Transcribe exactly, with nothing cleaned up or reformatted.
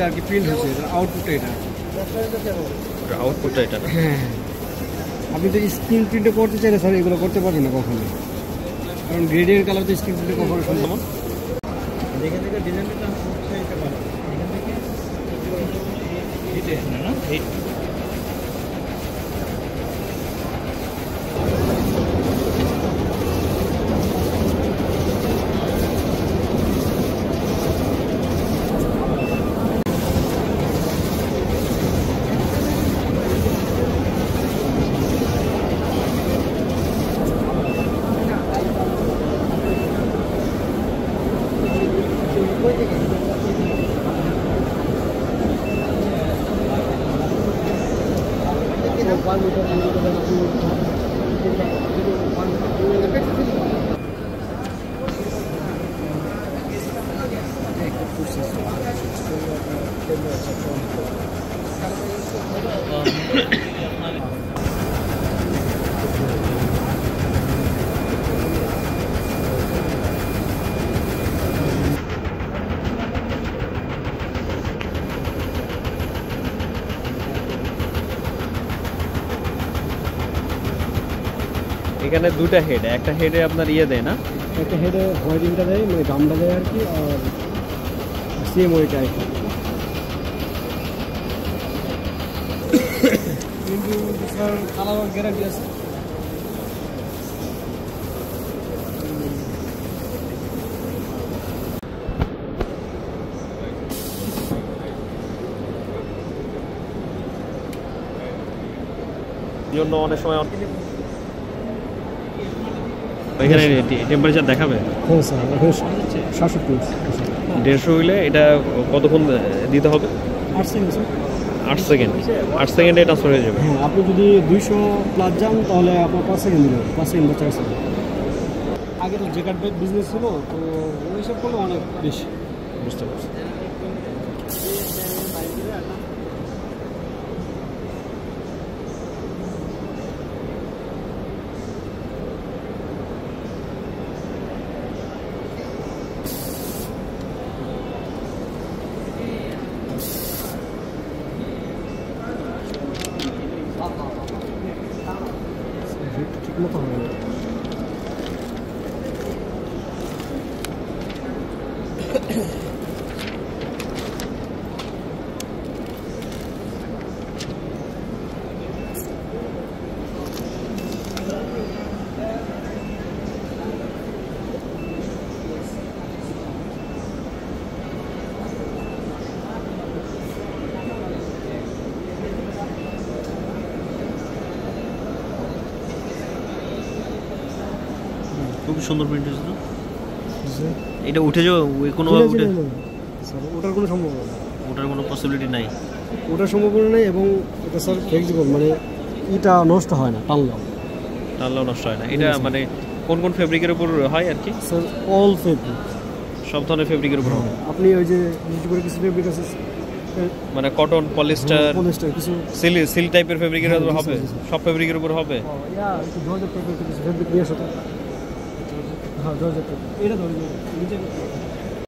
এটা আর কি প্রিন্ট হচ্ছে, এটা আউটপুট, এটা আউটপুট এটা। হ্যাঁ, আপনি তো স্ক্রিন প্রিন্টে করতে চাইলে স্যার এগুলো করতে পারবেন না কখনো, কারণ গ্রেডিয়েন্ট কালার তো স্ক্রিন প্রিন্টে কখনো সম্ভব না। যেখান থেকে ডিজাইনটা করতে এটা ভালো, এখান থেকে ডিটেইল না এই এখানে দুটো হেড, একটা হেডে আপনার ইয়ে দেয় না, একটা হেডে হোয়াইটিংটা দেয় মানে গামটা দেয় আর কি, আর সেম ওইটা আর কি। কিন্তু স্যার আলাদা গ্যারান্টি আছে। জন্য অনেক সময় এখানে টেম্পারেচার দেখাবে। হ্যাঁ স্যার, দেড়শো হইলে এটা কতক্ষণ দিতে হবে? আট সেকেন্ড স্যার, আট সেকেন্ড আট সেকেন্ডে ট্রান্সফার হয়ে যাবে। হ্যাঁ, আপনি যদি দুইশো প্লাস যান তাহলে আপনার পাঁচ সেকেন্ড দিতে হবে, পাঁচ সেকেন্ড বা চার সেকেন্ড। আগে তো যে কার্ড বিজনেস ছিল, তো ওই সব করলে অনেক বেশি। বুঝতে পারছি। খুব সুন্দর প্রিন্ট হয়েছিল। এটা উঠে যাও কোনোভাবে, উঠে ওটার কোনো সম্ভাবনা, ওটার কোনো পসিবিলিটি নাই, ওটার সম্ভাবনা নেই। এবং এটা স্যার ফ্লেক্সিবল, মানে এটা নষ্ট হয় না, টানলাম টানলাম নষ্ট হয় না। এটা মানে কোন কোন ফেব্রিকের উপর হয় আর কি? স্যার অল ফেব্রিক, সব ধরনের ফেব্রিকের উপর হয়। আপনি ওই যে কিছু করে কিছু ফেব্রিক আছে মানে কটন, পলিস্টার, পলিস্টার কিছু সিল সিল টাইপের ফেব্রিকের উপর হবে, সব ফেব্রিকের উপর হবে। ইয়া একটু জর্জেট ফেব্রিক, কিছু ফেব্রিক নিয়ে আসো। হ্যাঁ, জর্জেট, এটা ধরে নিচে